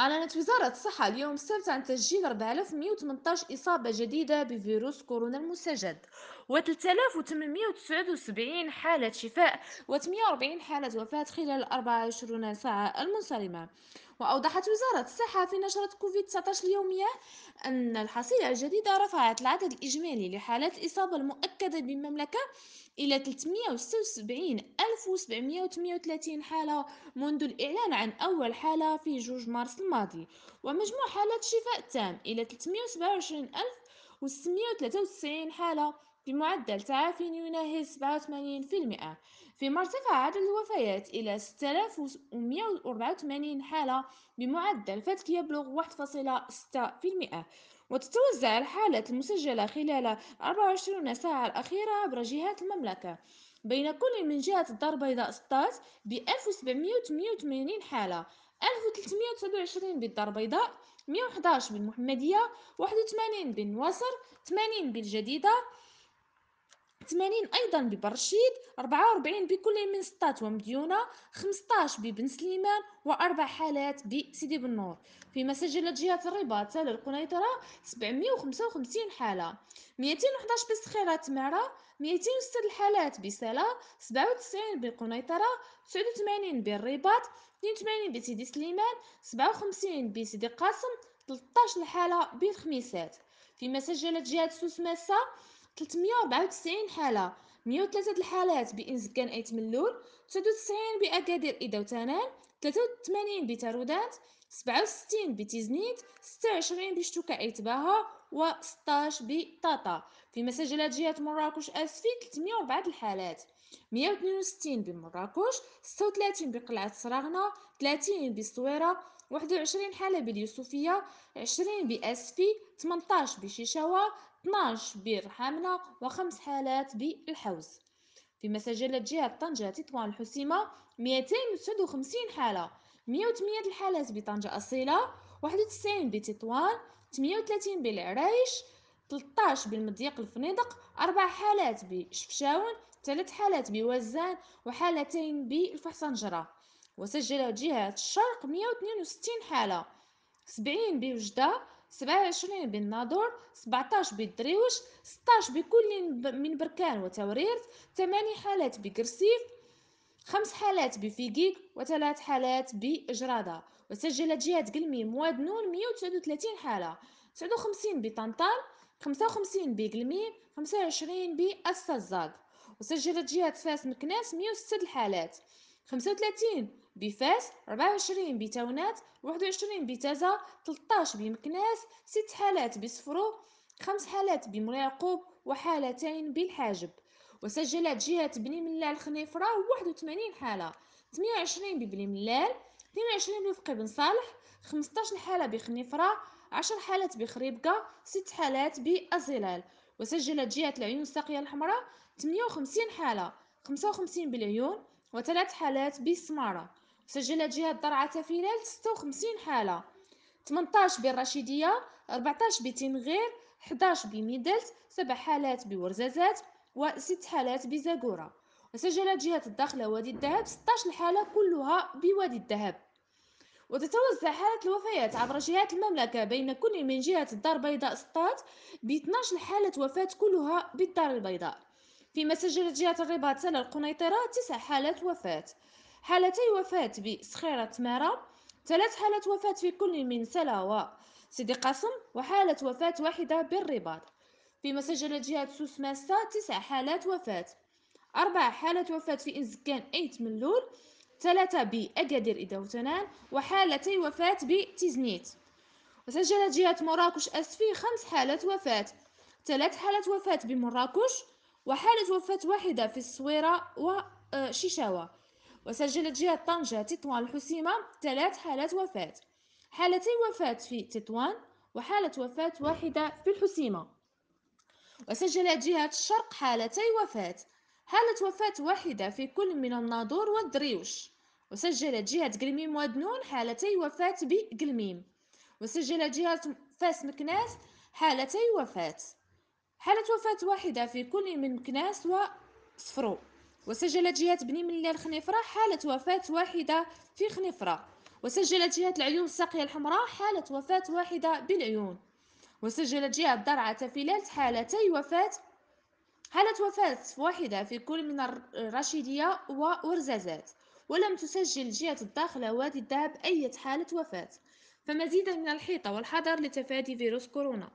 أعلنت وزارة الصحة اليوم السبت عن تسجيل 4118 إصابة جديدة بفيروس كورونا المسجد، و3879 حالة شفاء، و48 حالة وفاة خلال 24 ساعة المنصرمة. وأوضحت وزارة الصحة في نشرة كوفيد-19 اليومية أن الحصيلة الجديدة رفعت العدد الإجمالي لحالات الإصابة المؤكدة بالمملكة إلى 376738 حالة منذ الإعلان عن أول حالة في 2 مارس الماضي، ومجموع حالات الشفاء التام إلى 327693 حالة بمعدل تعافي يناهز 87%. فيما ارتفع عدد الوفيات إلى 6184 حالة بمعدل فتك يبلغ 1.6%. وتتوزع الحالات المسجلة خلال 24 ساعة الأخيرة عبر جهات المملكة، بين كل من جهة الدار البيضاء 16 ب 1788 حالة، 1327 بالدار البيضاء، 111 بالمحمدية، 81 بالنواصر، 80 بالجديدة، 80 أيضا ببرشيد، 44 بكل من سطات ومديونة، 15 ببن سليمان، و4 حالات بسيدي بنور. فيما سجلت جهة الرباط تالا القنيطرة 755 حالة، 211 بسخيرة تمارة، 206 حالات بسلا، 97 بالقنيطرة، 89 بالرباط، 82 بسيدي سليمان، 57 بسيدي قاسم، 13 حالة بالخميسات. فيما سجلت جهة سوس ماسة 394 حالة، 103 الحالات بإنزكان أيت ملول، 99 بأكادير إيدا وتنان، 83 بتارودانت، 67 بتيزنيت، 26 بشتوكا أيت باها، و16 بطاطا. فيما سجلت جهة مراكش أسفي 304 الحالات، 162 بمراكش، 36 بقلعة سراغنا، 30 بالصويرة، 21 حالة باليوسفية، 20 بأسفي، 18 بشيشاوا، 12 برحامنا، و5 حالات بالحوز. فيما سجلت جهة طنجة تطوان الحسيمة 259 حالة، 108 الحالات بطنجة أصيلة، 91 بتطوان، 38 بالعريش، 13 بالمضيق الفنيدق، 4 حالات بشفشاون، 3 حالات بوزان، وحالتين بالفحصنجرة. وسجلت جهة الشرق 162 حالة، 70 بوجدة، 27 بالناظور، 17 بالدريوش، 16 بكل من بركان وتوريرت، 8 حالات بقرسيف، 5 حالات بفيقيق، و3 حالات بجرادة. وسجلت جهة قلمي موادنون 139 حالة، 59 بطنطان، 55 بقلمي، 25 بالسزاق. وسجلت جهة فاس مكناس 106 حالات، 35 بفاس، 24 بتونات، 21 بتازا، 13 بمكناس، 6 حالات بسفرو، 5 حالات بمولى يعقوب، وحالتين بالحاجب. وسجلت جهة بني ملال الخنيفرة 81 حالة، 28 ببني ملال، 22 بوفقي بن صالح، 15 حالة بخنيفرة، 10 حالات بخريبكة، 6 حالات بالزلال. وسجلت جهة العيون الساقية الحمراء 58 حالة، 55 بالعيون، و3 حالات بالسمارة. سجلت جهة درعا تفيلال 56 حالة، 18 بالرشيدية، 14 بتنغير، 11 بميدلت، 7 حالات بورزازات، و6 حالات بزاقورة. وسجلت جهة الداخلة وادي الذهب 16 حالة كلها بوادي الذهب. وتتوزع حالات الوفيات عبر جهات المملكة، بين كل من جهة الدار البيضاء 16 ب 12 حالة وفاة كلها بالدار البيضاء. فيما سجلت جهة الرباط تالا القنيطرة 9 حالات وفاة، حالتي وفاة بسخيرة تمارة، 3 حالات وفاة في كل من سلا وسيدي قاسم، وحالة وفاة واحدة بالرباط. فيما سجلت جهة سوس ماسة 9 حالات وفاة، 4 حالات وفاة في إنزكان أيت ملول، 3 بأكادير إيدا وتنان، وحالتي وفاة بتيزنيت. وسجلت جهة مراكش أسفي 5 حالات وفاة، 3 حالات وفاة بمراكش، وحالة وفاة واحدة في الصويرة وشيشاوا. وسجلت جهة طنجة تطوان الحسيمة 3 حالات وفاة، حالتي وفاة في تطوان، وحالة وفاة واحدة في الحسيمة. وسجلت جهة الشرق حالتي وفاة، حالة وفاة واحدة في كل من الناظور والدريوش. وسجلت جهة قلميم ودنون حالتي وفاة بقلميم. وسجلت جهة فاس مكناس حالتي وفاة، حالة وفاة واحدة في كل من مكناس وصفرو. وسجلت جهة بني ملال الخنيفرة حالة وفاة واحدة في خنيفرة. وسجلت جهة العيون الساقية الحمراء حالة وفاة واحدة بالعيون، وسجلت جهة درعة فيلالت حالة وفاة واحدة في كل من الرشيدية وورزازات، ولم تسجل جهة الداخلة وادي الذهب أي حالة وفاة. فمزيدا من الحيطة والحذر لتفادي فيروس كورونا.